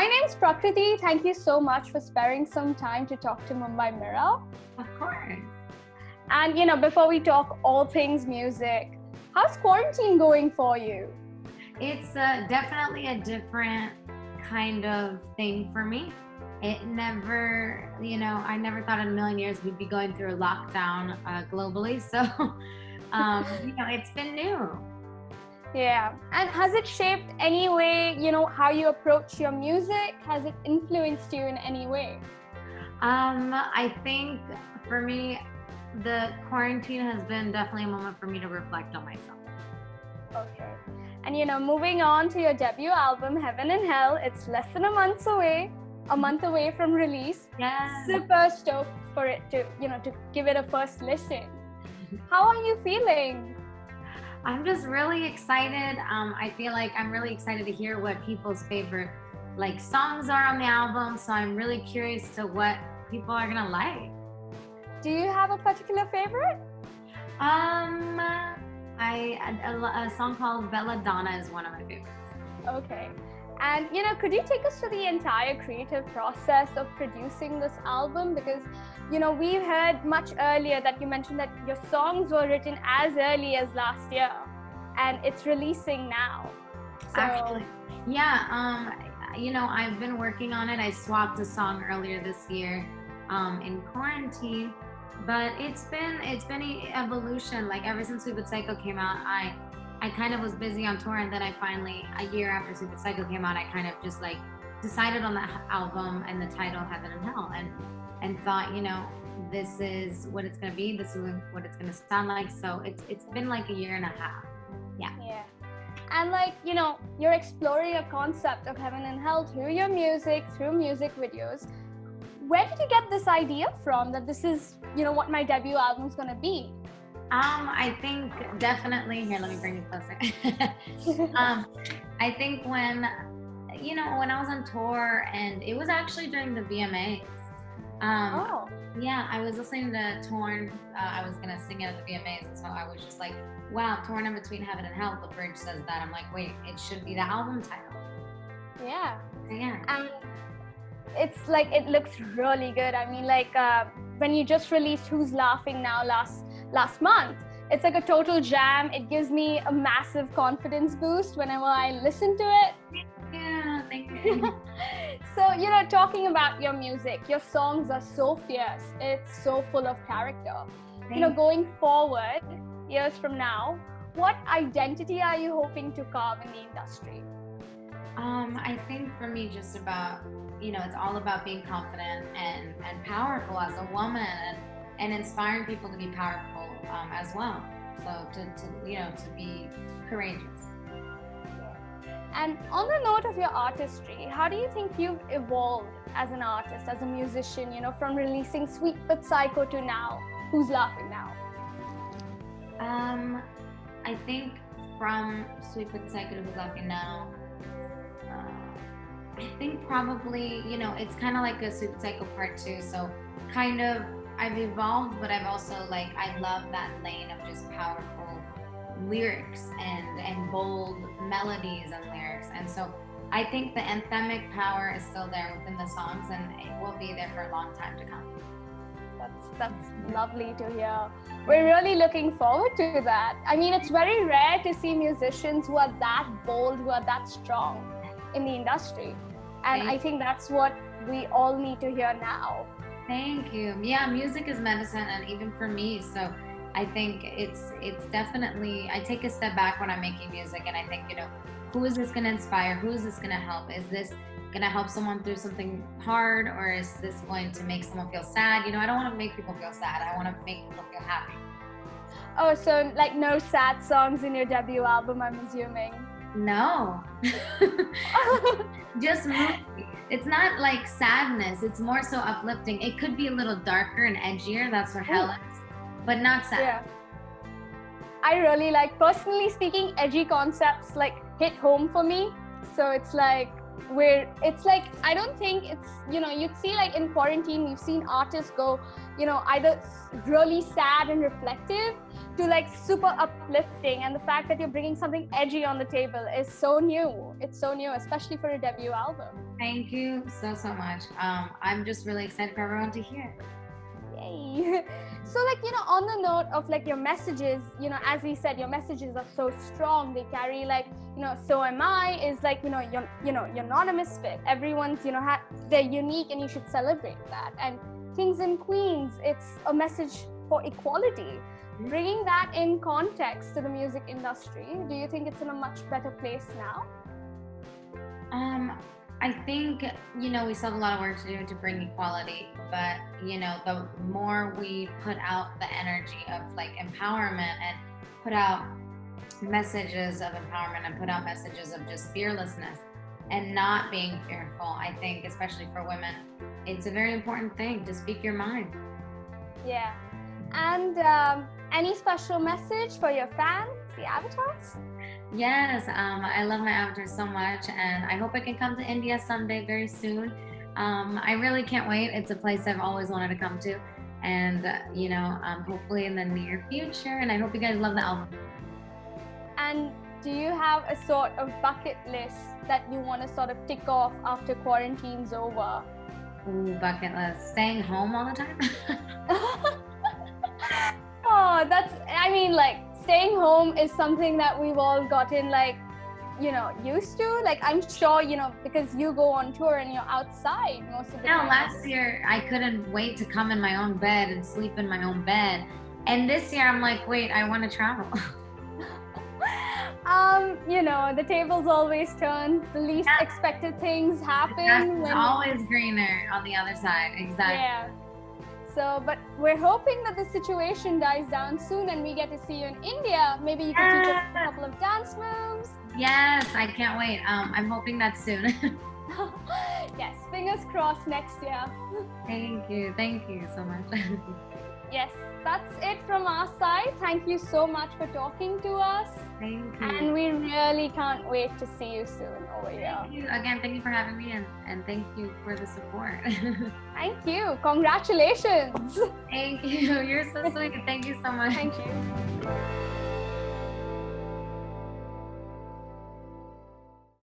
My name's Prakriti. Thank you so much for sparing some time to talk to Mumbai Mirror. Of course. And before we talk all things music, how's quarantine going for you? It's definitely a different kind of thing for me. It never, I never thought in a million years we'd be going through a lockdown globally. So, it's been new. Yeah. And has it shaped any way, how you approach your music? Has it influenced you in any way? I think for me, the quarantine has been definitely a moment for me to reflect on myself. Okay. And moving on to your debut album, Heaven and Hell, it's less than a month away from release. Yeah. Super stoked for it to give it a first listen. How are you feeling? I'm just really excited. I feel like I'm really excited to hear what people's favorite songs are on the album. So I'm really curious to what people are gonna like. Do you have a particular favorite? A song called Belladonna is one of my favorites. Okay. And could you take us through the entire creative process of producing this album? Because we heard much earlier that you mentioned that your songs were written as early as last year, and it's releasing now. So... Actually, yeah. I've been working on it. I swapped a song earlier this year in quarantine, but it's been an evolution. Ever since Sweet but Psycho came out, I kind of was busy on tour, and then I finally, a year after Sweet but Psycho came out, I kind of just decided on that album and the title Heaven and Hell, and thought, this is what it's gonna be, this is what it's gonna sound like. So it's been a year and a half. Yeah. Yeah. And you're exploring a concept of Heaven and Hell through your music, through music videos. Where did you get this idea from that this is, what my debut album's gonna be? I think definitely, here, let me bring it closer. I think when I was on tour, and it was actually during the VMAs. Yeah, I was listening to Torn. I was gonna sing it at the VMAs, and so I was just wow, Torn in between heaven and hell, the bridge says that. I'm wait, it should be the album title. Yeah. Yeah. It's it looks really good. I mean, when you just released Who's Laughing Now last month, it's a total jam. It gives me a massive confidence boost whenever I listen to it. Yeah, thank you. So, talking about your music, your songs are so fierce. It's so full of character. Going forward, years from now, what identity are you hoping to carve in the industry? I think for me, just about, it's all about being confident and powerful as a woman, and inspiring people to be powerful as well. So to be courageous. And on the note of your artistry, how do you think you've evolved as an artist, as a musician, from releasing Sweet but Psycho to now, Who's Laughing Now? I think from Sweet but Psycho to Who's Laughing Now, I think probably, it's kind of like a Sweet but Psycho Part 2, so kind of I've evolved, but I've also I love that lane of just powerful lyrics and bold melodies and lyrics. And so I think the anthemic power is still there within the songs, and it will be there for a long time to come. That's lovely to hear. We're really looking forward to that. I mean, it's very rare to see musicians who are that bold, who are that strong in the industry. And I think that's what we all need to hear now. Thank you. Yeah, music is medicine, and even for me. So I think it's definitely, I take a step back when I'm making music, and I think, who is this gonna inspire? Who is this gonna help? Is this gonna help someone through something hard, or is this going to make someone feel sad? I don't wanna make people feel sad. I wanna make people feel happy. Oh, so no sad songs in your debut album, I'm assuming. No. Just movie. It's not sadness, it's more so uplifting. It could be a little darker and edgier, that's what hell is, but not sad. Yeah. I really personally speaking, edgy concepts hit home for me. So I don't think it's, you'd see in quarantine, we've seen artists go, either really sad and reflective to like super uplifting, and the fact that you're bringing something edgy on the table is so new. It's so new, especially for a debut album. Thank you so much. I'm just really excited for everyone to hear. Yay. So like, you know, on the note of like your messages, you know, as we said, your messages are so strong. They carry like, you know, so am I is like, you know, you're not a misfit. Everyone's, you know, they're unique and you should celebrate that. And Kings and Queens, it's a message for equality. Bringing that in context to the music industry, do you think it's in a much better place now? I think, you know, we still have a lot of work to do to bring equality, but, you know, the more we put out the energy of like empowerment and put out messages of empowerment and put out messages of just fearlessness and not being fearful, I think, especially for women, it's a very important thing to speak your mind. Yeah. And any special message for your fans, the avatars? Yes, I love my avatars so much, and I hope I can come to India someday very soon. I really can't wait. It's a place I've always wanted to come to, and you know, hopefully in the near future, and I hope you guys love the album. And do you have a sort of bucket list that you want to sort of tick off after quarantine's over? Ooh, bucket list. Staying home all the time? Oh, that's, I mean, like, staying home is something that we've all gotten, like, you know, used to. Like, I'm sure, you know, because you go on tour and you're outside most of the time. Last year, I couldn't wait to come in my own bed and sleep in my own bed. And this year, I'm like, wait, I want to travel. You know, the tables always turn. The least expected things happen. It's always greener on the other side. Exactly. Yeah. So, but we're hoping that the situation dies down soon and we get to see you in India. Maybe you can teach us a couple of dance moves. Yes, I can't wait. I'm hoping that soon. Yes, fingers crossed next year. Thank you. Thank you so much. Yes, that's it from our side. Thank you so much for talking to us. Thank you. And we really can't wait to see you soon over here. Thank you. Again, thank you for having me, and thank you for the support. Thank you. Congratulations. Thank you. You're so sweet. Thank you so much. Thank you.